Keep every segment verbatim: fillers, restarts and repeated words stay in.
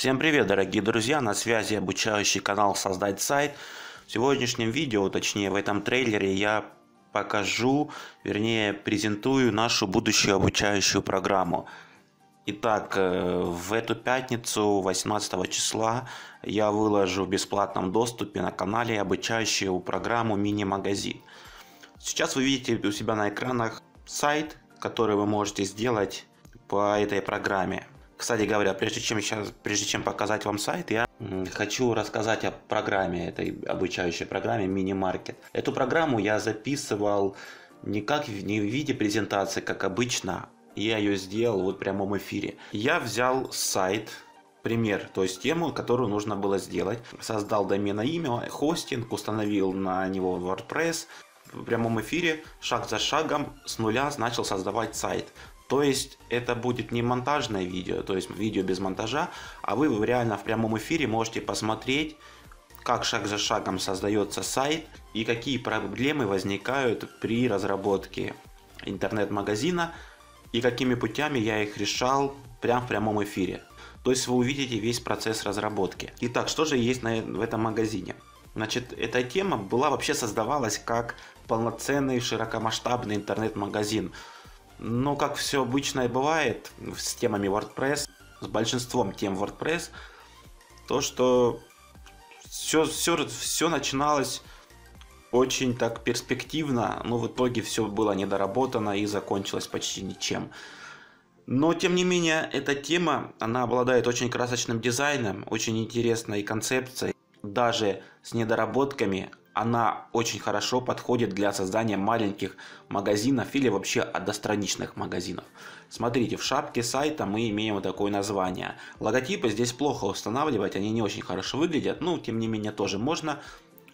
Всем привет, дорогие друзья, на связи обучающий канал «Создать сайт». В сегодняшнем видео, точнее в этом трейлере, я покажу, вернее презентую нашу будущую обучающую программу. Итак, в эту пятницу, восемнадцатого числа, я выложу в бесплатном доступе на канале обучающую программу «Мини-магазин». Сейчас вы видите у себя на экранах сайт, который вы можете сделать по этой программе. Кстати говоря, прежде чем, сейчас, прежде чем показать вам сайт, я хочу рассказать о программе, этой обучающей программе Mini-Market. Эту программу я записывал не, как, не в виде презентации, как обычно. Я ее сделал вот в прямом эфире. Я взял сайт, пример, то есть тему, которую нужно было сделать. Создал доменное имя, хостинг, установил на него WordPress. В прямом эфире шаг за шагом с нуля начал создавать сайт. То есть это будет не монтажное видео, то есть видео без монтажа, а вы реально в прямом эфире можете посмотреть, как шаг за шагом создается сайт и какие проблемы возникают при разработке интернет-магазина и какими путями я их решал прямо в прямом эфире. То есть вы увидите весь процесс разработки. Итак, что же есть в этом магазине? Значит, эта тема была вообще создавалась как полноценный широкомасштабный интернет-магазин. Но, как все обычно и бывает с темами WordPress, с большинством тем WordPress, то, что все, все, все начиналось очень так перспективно, но в итоге все было недоработано и закончилось почти ничем. Но, тем не менее, эта тема, она обладает очень красочным дизайном, очень интересной концепцией. Даже с недоработками она очень хорошо подходит для создания маленьких магазинов или вообще одностраничных магазинов. Смотрите, в шапке сайта мы имеем вот такое название. Логотипы здесь плохо устанавливать, они не очень хорошо выглядят, но тем не менее тоже можно.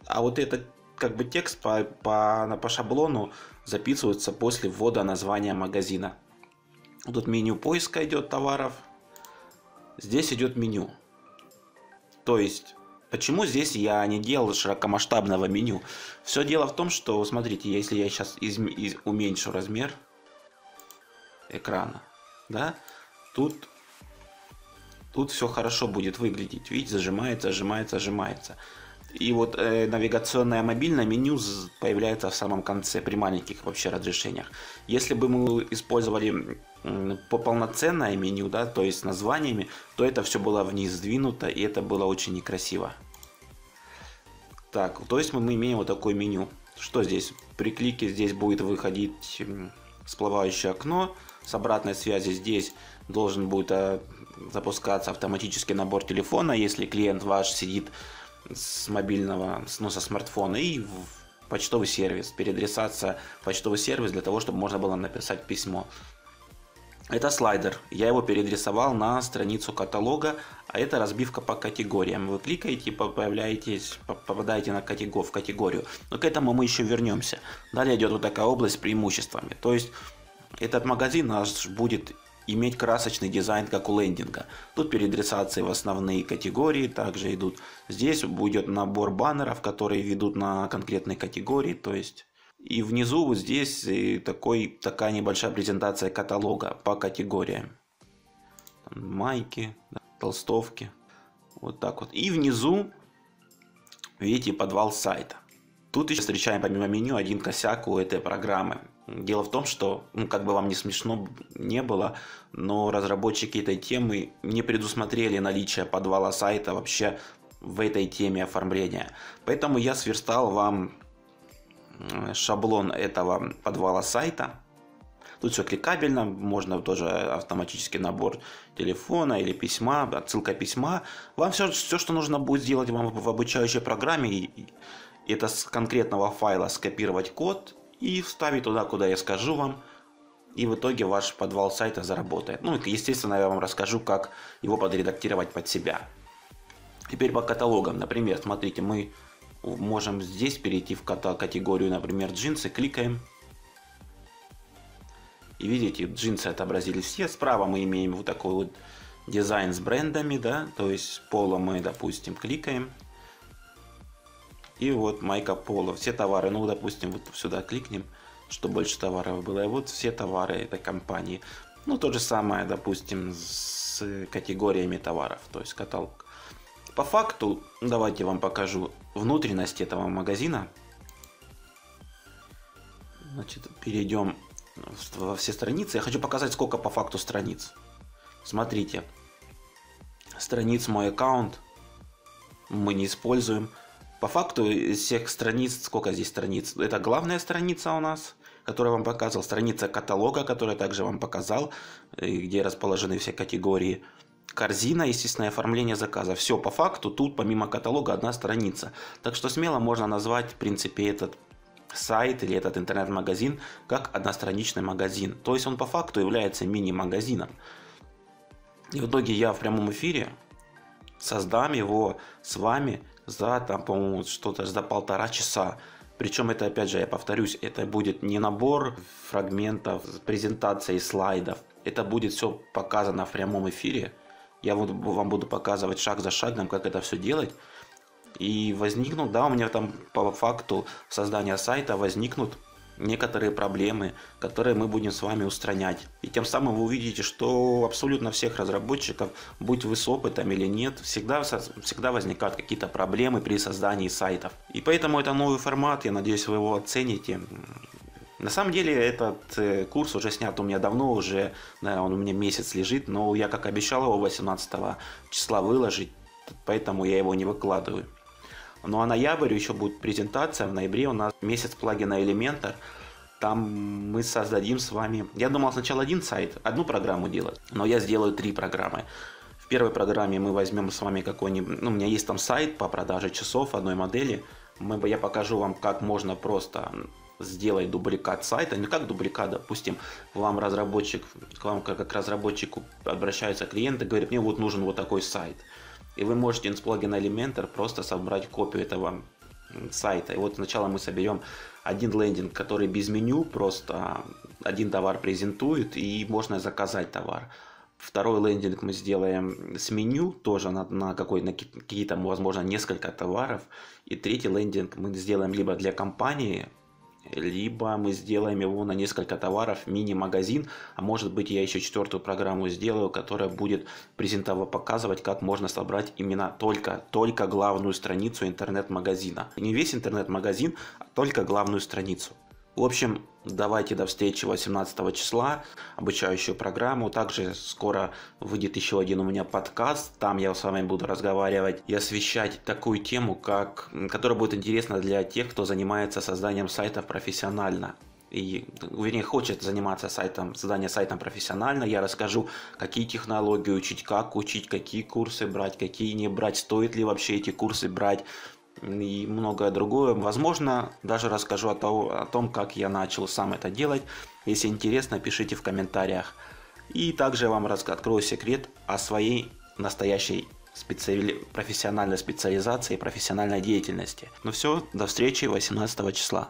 А вот этот как бы текст по, по, по шаблону записывается после ввода названия магазина. Тут меню поиска идет товаров, здесь идет меню. То есть... Почему здесь я не делал широкомасштабного меню? Все дело в том, что, смотрите, если я сейчас из, из, уменьшу размер экрана, да, тут, тут все хорошо будет выглядеть. Видите, зажимается, зажимается, зажимается. И вот э, навигационное мобильное меню появляется в самом конце при маленьких вообще разрешениях. Если бы мы использовали э, полноценное меню, да, то есть с названиями, то это все было вниз сдвинуто, и это было очень некрасиво. Так, то есть мы имеем вот такое меню. Что здесь? При клике здесь будет выходить всплывающее окно. С обратной связи здесь должен будет э, запускаться автоматический набор телефона, если клиент ваш сидит с мобильного, ну, со смартфона, и в почтовый сервис, переадресаться в почтовый сервис для того, чтобы можно было написать письмо. Это слайдер, я его переадресовал на страницу каталога, а это разбивка по категориям. Вы кликаете, появляетесь, попадаете на категор, в категорию, но к этому мы еще вернемся. Далее идет вот такая область с преимуществами, то есть этот магазин наш будет иметь красочный дизайн, как у лендинга. Тут переадресации в основные категории также идут. Здесь будет набор баннеров, которые ведут на конкретные категории. То есть... И внизу вот здесь такой, такая небольшая презентация каталога по категориям. Там майки, толстовки. Вот так вот. И внизу, видите, подвал сайта. Тут еще встречаем помимо меню один косяк у этой программы. Дело в том, что, ну, как бы вам не смешно не было, но разработчики этой темы не предусмотрели наличие подвала сайта вообще в этой теме оформления. Поэтому я сверстал вам шаблон этого подвала сайта. Тут все кликабельно, можно тоже автоматический набор телефона или письма, отсылка письма. Вам все, все что нужно будет сделать вам в обучающей программе, это с конкретного файла скопировать код и вставить туда, куда я скажу вам, и в итоге ваш подвал сайта заработает. Ну, естественно, я вам расскажу, как его подредактировать под себя. Теперь по каталогам. Например, смотрите, мы можем здесь перейти в категорию, например, джинсы, кликаем. И видите, джинсы отобразились все. Справа мы имеем вот такой вот дизайн с брендами, да, то есть поло мы, допустим, кликаем. И вот майка поло, все товары, ну, допустим, вот сюда кликнем, чтобы больше товаров было. И вот все товары этой компании. Ну, то же самое, допустим, с с категориями товаров, то есть каталог. По факту, давайте я вам покажу внутренность этого магазина. Значит, перейдем во все страницы. Я хочу показать, сколько по факту страниц. Смотрите, страниц мой аккаунт мы не используем. По факту из всех страниц, сколько здесь страниц? Это главная страница у нас, которую я вам показывал, страница каталога, которую я также вам показал, где расположены все категории. Корзина, естественное оформление заказа. Все по факту, тут помимо каталога одна страница. Так что смело можно назвать, в принципе, этот сайт или этот интернет-магазин как одностраничный магазин. То есть он по факту является мини-магазином. И в итоге я в прямом эфире создам его с вами за, там, по-моему, что-то за полтора часа. Причем это, опять же, я повторюсь, это будет не набор фрагментов, презентации, слайдов. Это будет все показано в прямом эфире. Я вот вам буду показывать шаг за шагом, как это все делать. И возникнут, да, у меня там по факту создания сайта возникнут некоторые проблемы, которые мы будем с вами устранять. И тем самым вы увидите, что абсолютно всех разработчиков, будь вы с опытом или нет, всегда, всегда возникают какие-то проблемы при создании сайтов. И поэтому это новый формат, я надеюсь, вы его оцените. На самом деле этот курс уже снят у меня давно, уже, да, он у меня месяц лежит, но я, как обещал, его восемнадцатого числа выложить, поэтому я его не выкладываю. Ну а ноябрь еще будет презентация, в ноябре у нас месяц плагина Elementor, там мы создадим с вами, я думал сначала один сайт, одну программу делать, но я сделаю три программы. В первой программе мы возьмем с вами какой-нибудь, ну у меня есть там сайт по продаже часов одной модели, мы, я покажу вам, как можно просто сделать дубликат сайта, не как дубликат, допустим, вам разработчик, к вам как к разработчику обращаются клиенты, говорят, мне вот нужен вот такой сайт. И вы можете с плагина Elementor просто собрать копию этого сайта. И вот сначала мы соберем один лендинг, который без меню, просто один товар презентует и можно заказать товар. Второй лендинг мы сделаем с меню, тоже на, на, какой, на какие-то, возможно, несколько товаров. И третий лендинг мы сделаем либо для компании, либо мы сделаем его на несколько товаров, мини-магазин, а может быть я еще четвертую программу сделаю, которая будет презентово показывать, как можно собрать именно только, только главную страницу интернет-магазина. Не весь интернет-магазин, а только главную страницу. В общем, давайте до встречи восемнадцатого числа, обучающую программу. Также скоро выйдет еще один у меня подкаст. Там я с вами буду разговаривать и освещать такую тему, как, которая будет интересна для тех, кто занимается созданием сайтов профессионально. И, вернее, хочет заниматься сайтом, созданием сайтом профессионально. Я расскажу, какие технологии учить, как учить, какие курсы брать, какие не брать, стоит ли вообще эти курсы брать. И многое другое. Возможно, даже расскажу о, того, о том, как я начал сам это делать. Если интересно, пишите в комментариях. И также я вам открою секрет о своей настоящей специали... профессиональной специализации и профессиональной деятельности. Ну все, до встречи восемнадцатого числа.